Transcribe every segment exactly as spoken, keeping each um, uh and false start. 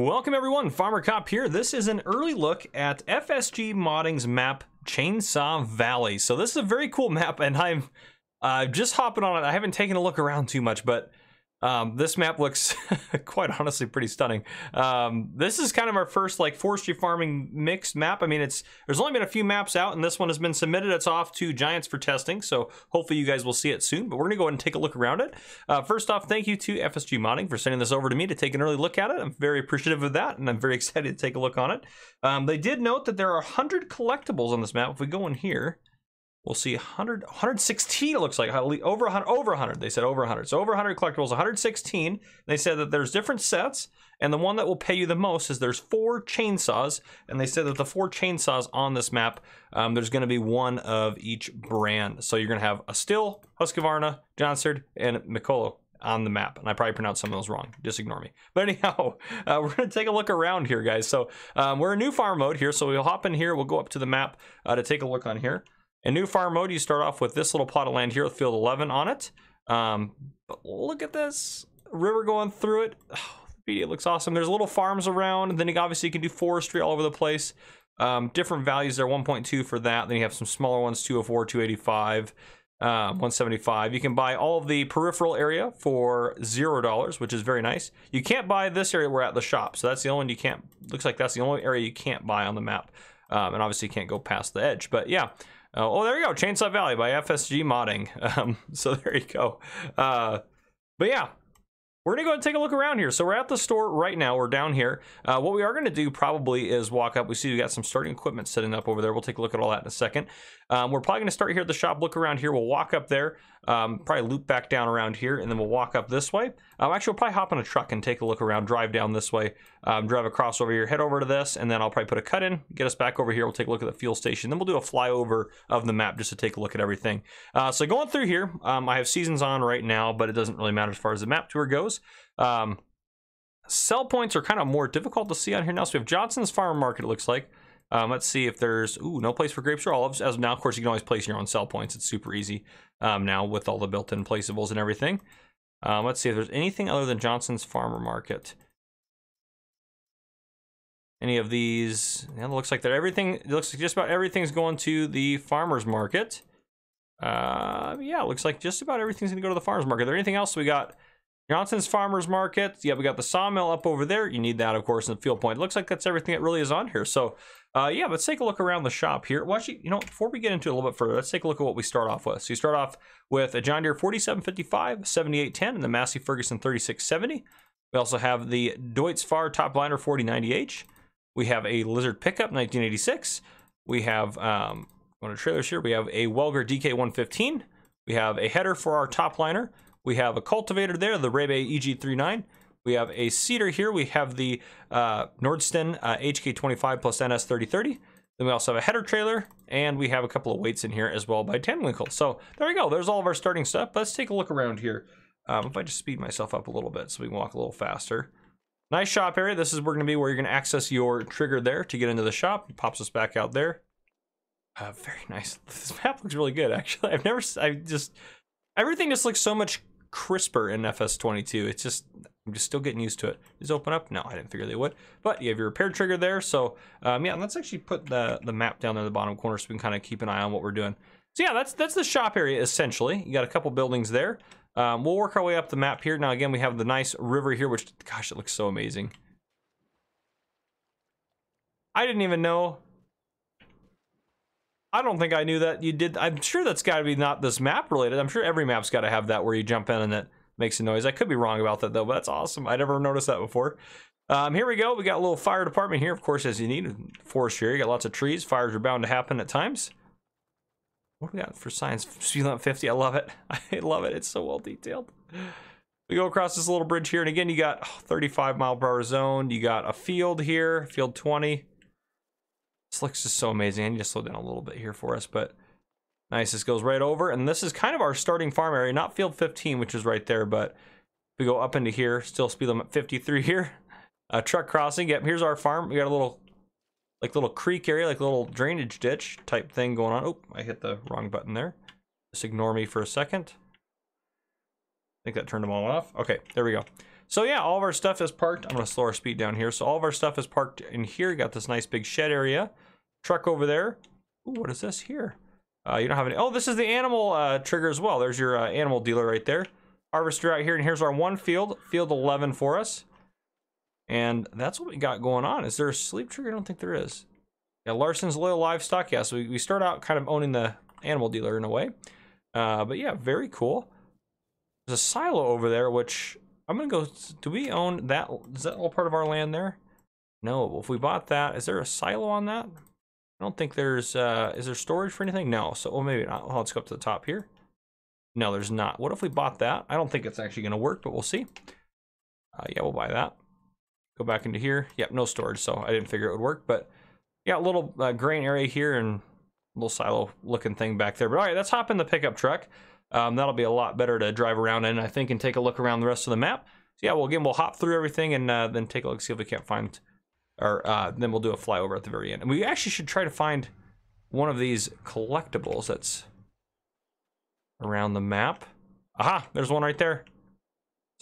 Welcome everyone, Farmer Cop here. This is an early look at F S G Modding's map, Chainsaw Valley. So this is a very cool map, and I'm uh, just hopping on it. I haven't taken a look around too much, but um, this map looks quite honestly pretty stunning. Um, this is kind of our first like forestry farming mixed map. I mean, it's there's only been a few maps out, and this one has been submitted. It's off to Giants for testing, so hopefully you guys will see it soon. But we're gonna go ahead and take a look around it. Uh, first off, thank you to F S G Modding for sending this over to me to take an early look at it. I'm very appreciative of that, and I'm very excited to take a look on it. Um, they did note that there are one hundred collectibles on this map. If we go in here, we'll see one hundred, one hundred sixteen, it looks like, over one hundred, over one hundred, they said over one hundred. So over one hundred collectibles, one hundred sixteen. They said that there's different sets, and the one that will pay you the most is there's four chainsaws, and they said that the four chainsaws on this map, um, there's gonna be one of each brand. So you're gonna have a Stihl, Husqvarna, Johnsard, and Mikolo on the map, and I probably pronounced some of those wrong. Just ignore me. But anyhow, uh, we're gonna take a look around here, guys. So um, we're in new farm mode here, so we'll hop in here, we'll go up to the map uh, to take a look on here. In new farm mode, you start off with this little plot of land here with field eleven on it. Um, but look at this river going through it. Oh, the video looks awesome. There's little farms around, and then you obviously you can do forestry all over the place. Um, different values there, one point two for that. Then you have some smaller ones, two oh four, two eighty-five, um, one seventy-five. You can buy all of the peripheral area for zero dollars, which is very nice. You can't buy this area we're at the shop, so that's the only one you can't, looks like that's the only area you can't buy on the map. Um, and obviously you can't go past the edge, but yeah. Oh, there you go, Chainsaw Valley by F S G Modding. Um, so there you go. Uh, but yeah, we're gonna go and take a look around here. So we're at the store right now, we're down here. Uh, what we are gonna do probably is walk up. We see we got some starting equipment sitting up over there. We'll take a look at all that in a second. Um, we're probably gonna start here at the shop, look around here, we'll walk up there, um, probably loop back down around here, and then we'll walk up this way. Um, actually, we'll probably hop on a truck and take a look around, drive down this way, um, drive across over here, head over to this, and then I'll probably put a cut in, get us back over here, we'll take a look at the fuel station, then we'll do a flyover of the map just to take a look at everything. Uh, so going through here, um, I have seasons on right now, but it doesn't really matter as far as the map tour goes. Um, sell points are kind of more difficult to see on here now, so we have Johnson's Farm Market, it looks like. Um, let's see if there's, ooh, no place for grapes or olives. As of now, of course, you can always place your own sell points. It's super easy um, now with all the built-in placeables and everything. Um, let's see if there's anything other than Johnson's Farmer Market. Any of these? Yeah, it looks like that everything, it looks like just about everything's going to the farmer's market. Uh, yeah, it looks like just about everything's going to go to the farmer's market. Is there anything else we got? Johnson's Farmers Market. Yeah, we got the sawmill up over there. You need that, of course, in the field point. It looks like that's everything that really is on here. So, uh, yeah, let's take a look around the shop here. Well, actually, you know, before we get into it a little bit further, let's take a look at what we start off with. So you start off with a John Deere forty-seven fifty-five, seventy-eight ten, and the Massey Ferguson thirty-six seventy. We also have the Deutz Fahr Top Liner forty ninety H. We have a Lizard Pickup nineteen eighty-six. We have, um, one of the trailers here, we have a Welger D K one fifteen. We have a header for our Top Liner. We have a cultivator there, the Reybei E G thirty-nine. We have a seeder here. We have the uh, Nordston uh, H K twenty-five plus N S thirty thirty. Then we also have a header trailer, and we have a couple of weights in here as well by Tanwinkle. So there we go. There's all of our starting stuff. Let's take a look around here. Um, if I just speed myself up a little bit so we can walk a little faster. Nice shop area. This is we're going to be where you're going to access your trigger there to get into the shop. It pops us back out there. Uh, very nice. This map looks really good, actually. I've never, I just, everything just looks so much crisper in F S twenty-two. It's just I'm just still getting used to it. Just open up. No, I didn't figure they would. But you have your repair trigger there. So um, yeah, let's actually put the the map down there in the bottom corner so we can kind of keep an eye on what we're doing. So yeah, that's that's the shop area essentially. You got a couple buildings there. Um, we'll work our way up the map here. Now again, we have the nice river here, which gosh, it looks so amazing. I didn't even know. I don't think I knew that you did. I'm sure that's got to be not this map related. I'm sure every map's got to have that where you jump in and it makes a noise. I could be wrong about that though, but that's awesome. I never noticed that before. Um, here we go. We got a little fire department here, of course, as you need. Forest here. You got lots of trees. Fires are bound to happen at times. What do we got for signs? fifty. I love it. I love it. It's so well detailed. We go across this little bridge here, and again, you got oh, thirty-five mile per hour zone. You got a field here, field twenty. This looks just so amazing. I need to slow down a little bit here for us, but nice. This goes right over, and this is kind of our starting farm area, not field fifteen, which is right there, but we go up into here, still speed limit fifty-three here. Uh, truck crossing. Yep, here's our farm. We got a little, like little creek area, like a little drainage ditch type thing going on. Oh, I hit the wrong button there. Just ignore me for a second. I think that turned them all off. Okay, there we go. So yeah, all of our stuff is parked. I'm gonna slow our speed down here. So all of our stuff is parked in here. You got this nice big shed area. Truck over there. Ooh, what is this here? Uh, you don't have any. Oh, this is the animal uh, trigger as well. There's your uh, animal dealer right there. Harvester out here, and here's our one field, field eleven for us. And that's what we got going on. Is there a sleep trigger? I don't think there is. Yeah, Larson's Loyal Livestock. Yeah, so we, we start out kind of owning the animal dealer in a way. Uh, but yeah, very cool. There's a silo over there, which I'm gonna go, do we own that? Is that all part of our land there? No, well, if we bought that, is there a silo on that? I don't think there's, uh, is there storage for anything? No, so well, maybe not. Well, let's go up to the top here. No, there's not. What if we bought that? I don't think it's actually gonna work, but we'll see. Uh, yeah, we'll buy that. Go back into here. Yep, no storage, so I didn't figure it would work, but yeah, a little uh, grain area here and a little silo looking thing back there. But all right, let's hop in the pickup truck. Um, that'll be a lot better to drive around in, I think, and take a look around the rest of the map. So yeah, well, again, we'll hop through everything and uh, then take a look, see if we can't find, or uh, then we'll do a flyover at the very end. And we actually should try to find one of these collectibles that's around the map. Aha, there's one right there.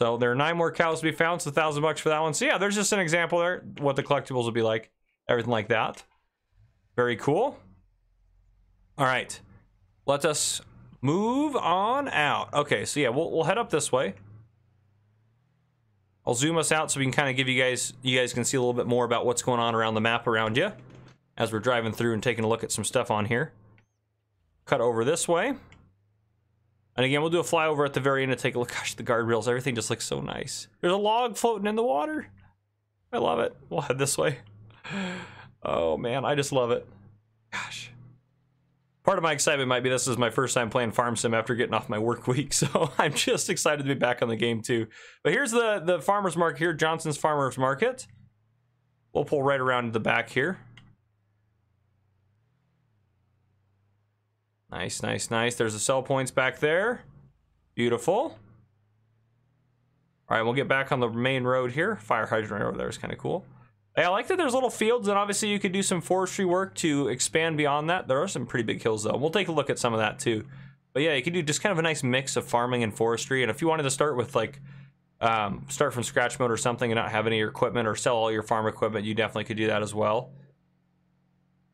So there are nine more cows to be found, so a thousand bucks for that one. So yeah, there's just an example there, what the collectibles would be like, everything like that. Very cool. All right, let us move on out. Okay, so yeah, we'll, we'll head up this way. I'll zoom us out so we can kind of give you guys, you guys can see a little bit more about what's going on around the map around you as we're driving through and taking a look at some stuff on here. Cut over this way. And again, we'll do a flyover at the very end to take a look. Gosh, the guardrails, everything just looks so nice. There's a log floating in the water. I love it. We'll head this way. Oh man, I just love it. Gosh. Part of my excitement might be this is my first time playing Farm Sim after getting off my work week. So I'm just excited to be back on the game too. But here's the, the farmer's market here, Johnson's Farmer's Market. We'll pull right around to the back here. Nice, nice, nice. There's the sell points back there. Beautiful. All right, we'll get back on the main road here. Fire hydrant over there is kind of cool. Hey, I like that there's little fields, and obviously you could do some forestry work to expand beyond that. There are some pretty big hills, though. We'll take a look at some of that, too. But yeah, you could do just kind of a nice mix of farming and forestry. And if you wanted to start with, like, um, start from scratch mode or something and not have any of your equipment or sell all your farm equipment, you definitely could do that as well.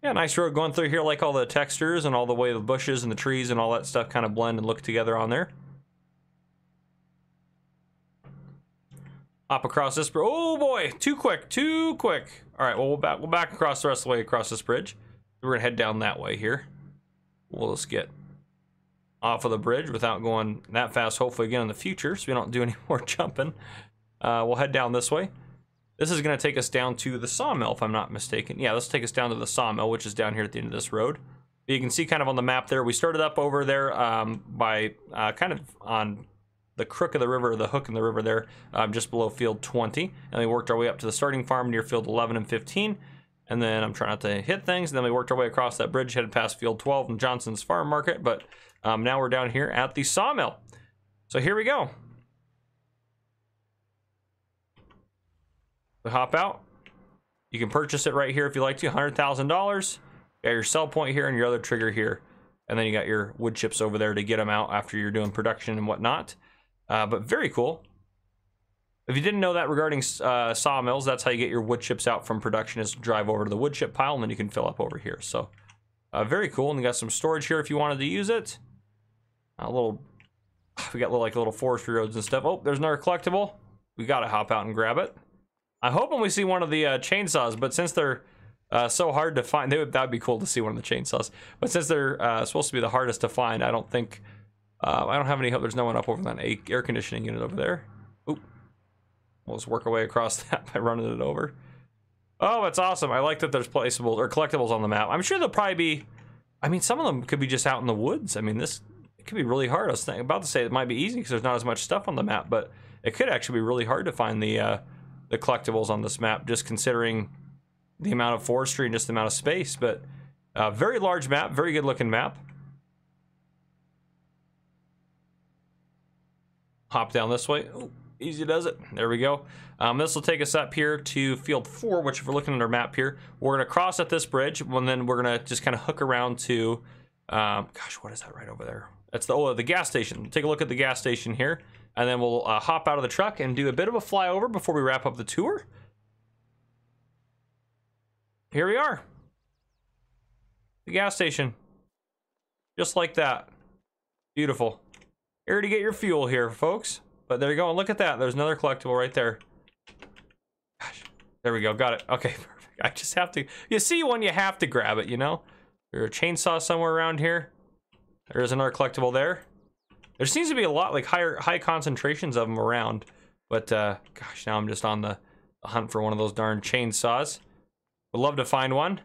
Yeah, nice road going through here, like all the textures and all the way the bushes and the trees and all that stuff kind of blend and look together on there. Hop across this bridge. Oh boy, too quick, too quick. All right, well, we'll back, we'll back across the rest of the way across this bridge. We're gonna head down that way here. We'll just get off of the bridge without going that fast, hopefully again in the future, so we don't do any more jumping. Uh, we'll head down this way. This is going to take us down to the sawmill, if I'm not mistaken. Yeah, let's take us down to the sawmill, which is down here at the end of this road. But you can see kind of on the map there, we started up over there um, by uh, kind of on the crook of the river, the hook in the river there, um, just below field twenty. And we worked our way up to the starting farm near field eleven and fifteen. And then I'm trying not to hit things. And then we worked our way across that bridge, headed past field twelve and Johnson's Farm Market. But um, now we're down here at the sawmill. So here we go. We hop out. You can purchase it right here if you like to, one hundred thousand dollars. You got your sell point here and your other trigger here. And then you got your wood chips over there to get them out after you're doing production and whatnot. Uh, but very cool. If you didn't know that regarding uh, sawmills, that's how you get your wood chips out from production, is to drive over to the wood chip pile and then you can fill up over here. So uh, very cool. And you got some storage here if you wanted to use it. A little, we got little, like little forestry roads and stuff. Oh, there's another collectible. We got to hop out and grab it. I'm hoping we see one of the uh, chainsaws, but since they're uh, so hard to find, they would, that'd be cool to see one of the chainsaws. But since they're uh, supposed to be the hardest to find, I don't think, uh, I don't have any hope. There's no one up over that air conditioning unit over there. Oop. We'll just work our way across that by running it over. Oh, that's awesome. I like that there's placeables or collectibles on the map. I'm sure they'll probably be, I mean, some of them could be just out in the woods. I mean, this it could be really hard. I was thinking, about to say it might be easy because there's not as much stuff on the map, but it could actually be really hard to find the, uh, the collectibles on this map, just considering the amount of forestry and just the amount of space. But a very large map, very good looking map. Hop down this way. Ooh, easy does it. There we go. Um, this will take us up here to field four, which if we're looking at our map here, we're gonna cross at this bridge and then we're gonna just kind of hook around to, um, gosh, what is that right over there? That's the, oh, the gas station. Take a look at the gas station here. and then we'll uh, hop out of the truck and do a bit of a flyover before we wrap up the tour. Here we are. The gas station. Just like that. Beautiful. Here to get your fuel here, folks. But there you go. And look at that. There's another collectible right there. Gosh. There we go. Got it. Okay, perfect. I just have to... You see one, you have to grab it, you know? There's a chainsaw somewhere around here. There's another collectible there. There seems to be a lot, like, higher, high concentrations of them around. But, uh, gosh, now I'm just on the hunt for one of those darn chainsaws. Would love to find one.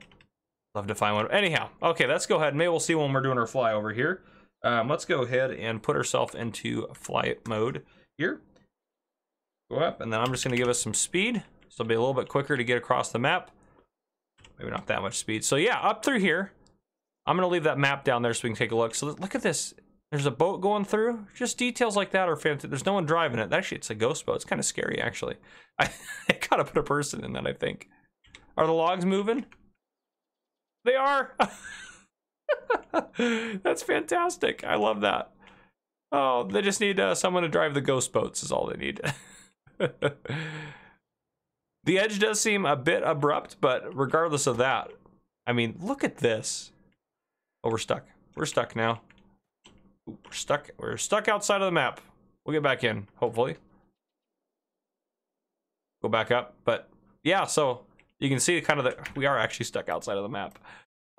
Love to find one. Anyhow, okay, let's go ahead. Maybe we'll see when we're doing our fly over here. Um, let's go ahead and put ourselves into fly mode here. Go up, and then I'm just going to give us some speed. So it'll be a little bit quicker to get across the map. Maybe not that much speed. So yeah, up through here. I'm going to leave that map down there so we can take a look. So look at this. There's a boat going through. Just details like that are fantastic. There's no one driving it. Actually, it's a ghost boat. It's kind of scary, actually. I, I got to put a person in that, I think. Are the logs moving? They are. That's fantastic. I love that. Oh, they just need uh, someone to drive the ghost boats is all they need. The edge does seem a bit abrupt, but regardless of that, I mean, look at this. Oh, we're stuck. We're stuck now. Ooh, we're stuck. We're stuck outside of the map. We'll get back in, hopefully. Go back up. But yeah, so... You can see kind of the, we are actually stuck outside of the map.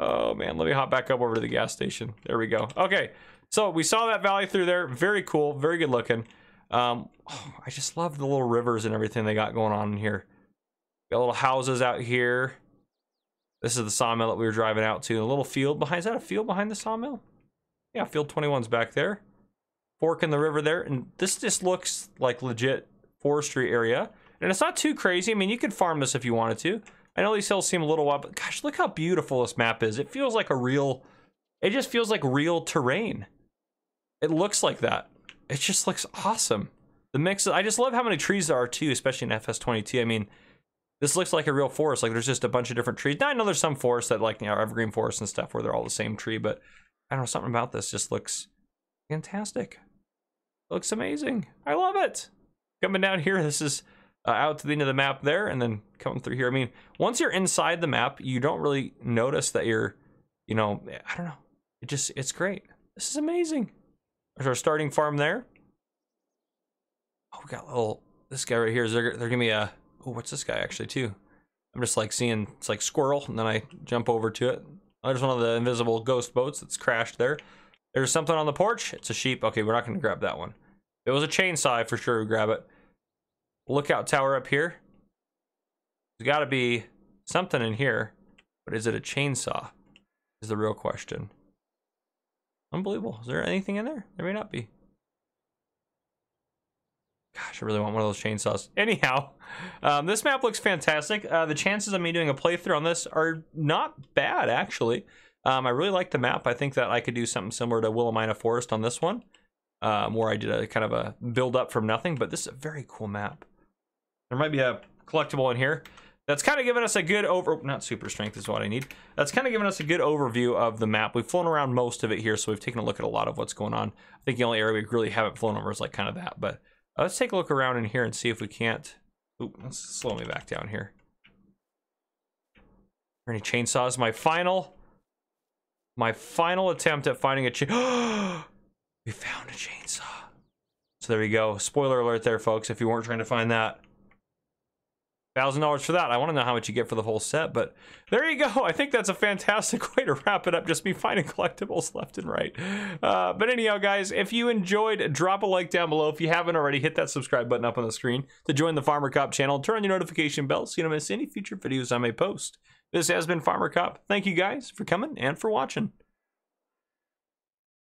Oh man, let me hop back up over to the gas station. There we go. Okay, so we saw that valley through there. Very cool, very good looking. Um, oh, I just love the little rivers and everything they got going on in here. Got little houses out here. This is the sawmill that we were driving out to. A little field behind, is that a field behind the sawmill? Yeah, field twenty-one's back there. Fork in the river there. And this just looks like legit forestry area. And it's not too crazy. I mean, you could farm this if you wanted to. I know these hills seem a little wild, but gosh, look how beautiful this map is. It feels like a real, it just feels like real terrain. It looks like that. It just looks awesome. The mix, I just love how many trees there are too, especially in F S twenty-two. I mean, this looks like a real forest. Like there's just a bunch of different trees. Now I know there's some forests that like, you know, evergreen forests and stuff where they're all the same tree, but I don't know, something about this just looks fantastic. It looks amazing. I love it. Coming down here, this is, Uh, out to the end of the map there, and then coming through here. I mean, once you're inside the map, you don't really notice that you're, you know, I don't know. It just, it's great. This is amazing. There's our starting farm there. Oh, we got a little, this guy right here. Is there, they're giving me a, oh, what's this guy actually too? I'm just like seeing, it's like squirrel, and then I jump over to it. Oh, there's one of the invisible ghost boats that's crashed there. There's something on the porch. It's a sheep. Okay, we're not going to grab that one. If it was a chainsaw, for sure we'd grab it. Lookout tower up here. There's got to be something in here, but is it a chainsaw? Is the real question. Unbelievable. Is there anything in there? There may not be. Gosh, I really want one of those chainsaws. Anyhow, um, this map looks fantastic. Uh, the chances of me doing a playthrough on this are not bad, actually. Um, I really like the map. I think that I could do something similar to Willowmina Forest on this one, um, where I did a kind of a build up from nothing. But this is a very cool map. There might be a collectible in here. That's kind of giving us a good over... Not super strength is what I need. That's kind of giving us a good overview of the map. We've flown around most of it here, so we've taken a look at a lot of what's going on. I think the only area we really haven't flown over is like kind of that. But uh, let's take a look around in here and see if we can't... Ooh, let's slow me back down here. Are there any chainsaws? My final... My final attempt at finding a chain... We found a chainsaw. So there we go. Spoiler alert there, folks, if you weren't trying to find that. one thousand dollars for that. I want to know how much you get for the whole set, but there you go. I think that's a fantastic way to wrap it up. Just me finding collectibles left and right. Uh, but anyhow, guys, if you enjoyed, drop a like down below. If you haven't already, hit that subscribe button up on the screen to join the Farmer Cop channel. Turn on your notification bell so you don't miss any future videos I may post. This has been Farmer Cop. Thank you guys for coming and for watching.